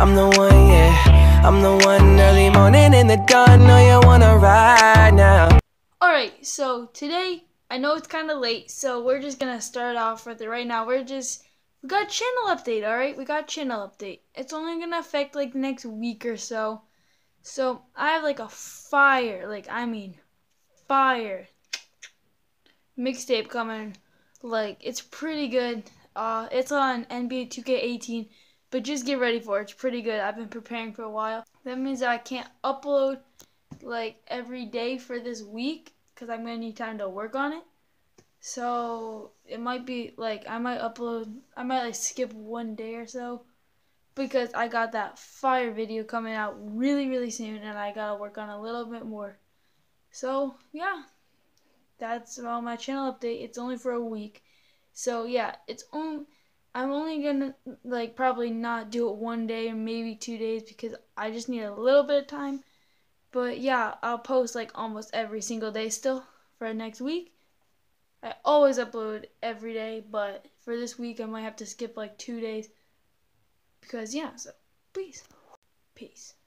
I'm the one, yeah, I'm the one. Early morning in the dawn, know you wanna ride now. Alright, so today, I know it's kind of late, so we're just gonna start off with it right now. We got channel update, alright? We got channel update. It's only gonna affect like the next week or so. So, I have like a fire, fire mixtape coming. Like, it's pretty good. It's on NBA 2K18, but just get ready for it. It's pretty good. I've been preparing for a while. That means that I can't upload like every day for this week, because I'm gonna need time to work on it. So it might be like I might like skip one day or so, because I got that fire video coming out really soon, and I gotta work on a little bit more. So yeah, that's all my channel update. It's only for a week, so yeah, it's only, I'm only gonna like probably not do it one day or maybe 2 days, because I just need a little bit of time. But yeah, I'll post like almost every single day still for next week. I always upload every day, but for this week I might have to skip like 2 days. Because yeah, so peace.